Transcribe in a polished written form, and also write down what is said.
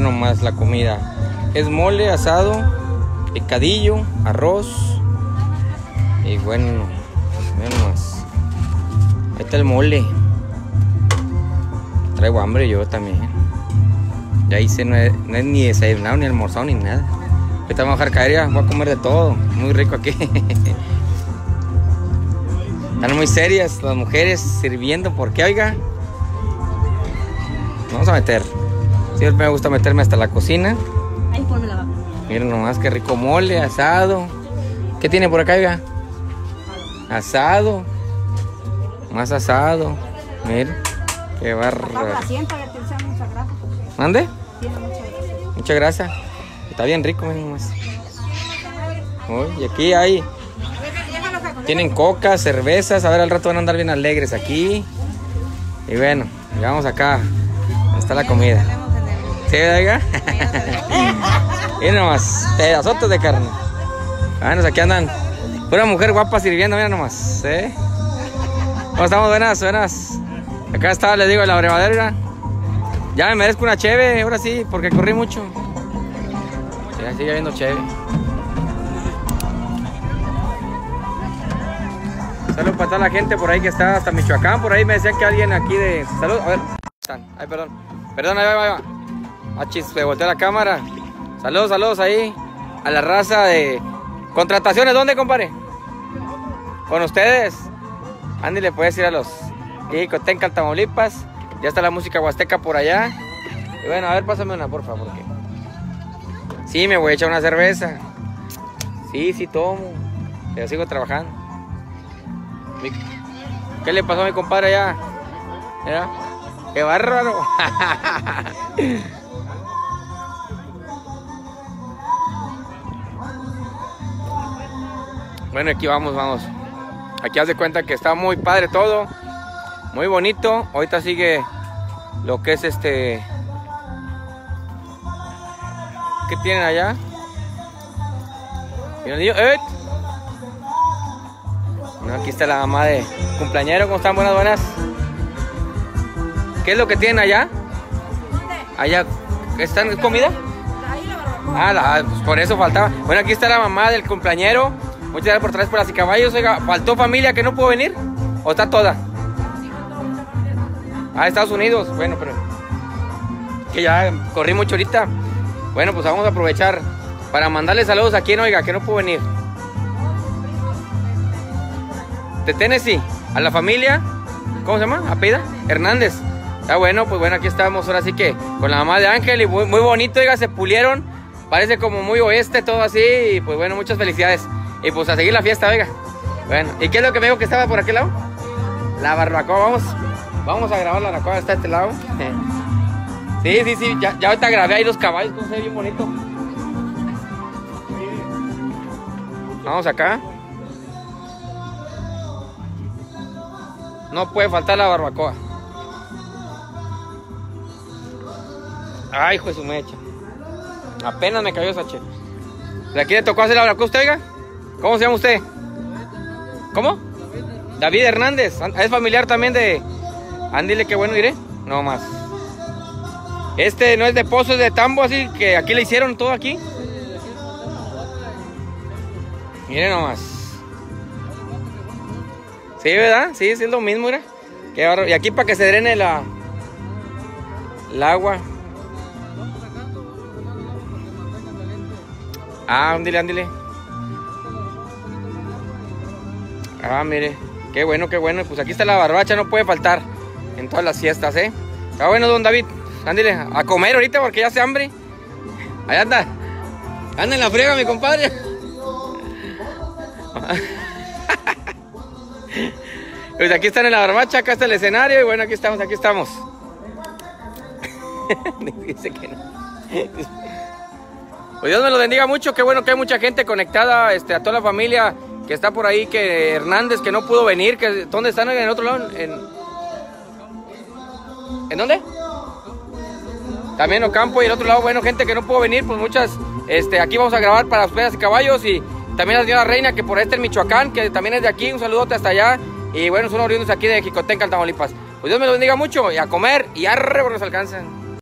miren nomás la comida. Es mole, asado, picadillo, arroz. Y bueno, miren nomás. Ahí está el mole. Traigo hambre yo también. Ya hice, no es ni desayunado, ni almorzado, ni nada. Ahorita vamos a dejar caer, ya voy a comer de todo. Muy rico aquí. Están muy serias las mujeres sirviendo, porque oiga, nos vamos a meter. Siempre me gusta meterme hasta la cocina. Ahí ponme la vaca. Miren nomás qué rico mole, asado. ¿Qué tiene por acá, oiga? Asado. Más asado. Miren, qué bárbaro. ¿Mande? Mucha grasa. Está bien rico, miren nomás. Y aquí hay... tienen coca, cervezas. A ver, al rato van a andar bien alegres aquí. Y bueno, llegamos acá. Está la comida. ¿Sí, oiga? Miren nomás, pedazotes de carne. Bueno, aquí andan. Pura mujer guapa sirviendo, miren nomás. ¿Eh? ¿Cómo estamos? Buenas, buenas. Acá estaba, les digo, la abrevadera. Ya me merezco una cheve, ahora sí, porque corrí mucho. Ya sigue habiendo cheve. Saludos para toda la gente por ahí que está hasta Michoacán. Por ahí me decían que alguien aquí de... Saludos, a ver. Ay, perdón. Perdón, ahí va, ahí va. Achis, me volteé la cámara. Saludos, saludos ahí a la raza de... Contrataciones, ¿dónde, compadre? Con ustedes. Andy, le puedes ir a los Xicotencatl, Tamaulipas. Ya está la música huasteca por allá. Y bueno, a ver, pásame una, porfa, porque... Sí, me voy a echar una cerveza. Sí, sí tomo. Pero sigo trabajando. ¿Qué le pasó a mi compadre allá? ¿Era? ¡Qué bárbaro! Bueno, aquí vamos, vamos. Aquí haz de cuenta que está muy padre todo. Muy bonito. Ahorita sigue lo que es este... ¿Qué tienen allá? Mira el niño. ¡Eh! Aquí está la mamá de cumpleañero. ¿Cómo están? Buenas, buenas. ¿Qué es lo que tienen allá? ¿Dónde? Allá. ¿Están comida? Ahí la barbacoa. Ah, pues por eso faltaba. Bueno, aquí está la mamá del cumpleañero. Muchas gracias por traer por las y caballos. Oiga, ¿faltó familia que no pudo venir? ¿O está toda? Ah, Estados Unidos. Bueno, pero... que ya corrí mucho ahorita. Bueno, pues vamos a aprovechar para mandarle saludos a quien, oiga, que no pudo venir. De Tennessee, a la familia, ¿cómo se llama? ¿Apellida? Hernández. Está bueno, pues bueno, aquí estamos ahora sí que con la mamá de Ángel y muy, muy bonito, oiga, se pulieron, parece como muy oeste todo así, y pues bueno, muchas felicidades. Y pues a seguir la fiesta, oiga. Bueno, ¿y qué es lo que me dijo que estaba por aquel lado? La barbacoa, vamos a grabar la barbacoa, está de este lado. Sí, ya ahorita grabé ahí los caballos, como se ve bien bonito. Vamos acá. No puede faltar la barbacoa. Ay, hijo de su mecha. Apenas me cayó esa che. ¿De aquí le tocó hacer la barbacoa a usted, oiga? ¿Cómo se llama usted? ¿Cómo? David Hernández. ¿Es familiar también de Ándile, que bueno, diré? No más. Este no es de pozo, es de tambo, así que aquí le hicieron todo aquí. Miren nomás. Sí, ¿verdad? Sí, es lo mismo, mira. Y aquí para que se drene el agua. Ah, ándile. Ah, mire. Qué bueno. Pues aquí está la barbacha, no puede faltar en todas las fiestas, ¿eh? Está bueno, don David. Ándile, a comer ahorita porque ya hace hambre. Allá anda. Anda en la friega, mi compadre. Pues aquí están en la barbacha, acá está el escenario y bueno, aquí estamos. Dice que no. Pues Dios me lo bendiga mucho, qué bueno que hay mucha gente conectada, a toda la familia que está por ahí, que Hernández que no pudo venir, que ¿dónde están? En el otro lado, ¿en dónde? También Ocampo y el otro lado, bueno, gente que no pudo venir, pues muchas, aquí vamos a grabar para ustedes y caballos y también la señora Reina, que por ahí está en Michoacán, que también es de aquí, un saludote hasta allá. Y bueno, son oriundos aquí de Xicotencatl, Tamaulipas. Pues Dios me lo bendiga mucho, y a comer, y arre, porque nos alcanzan.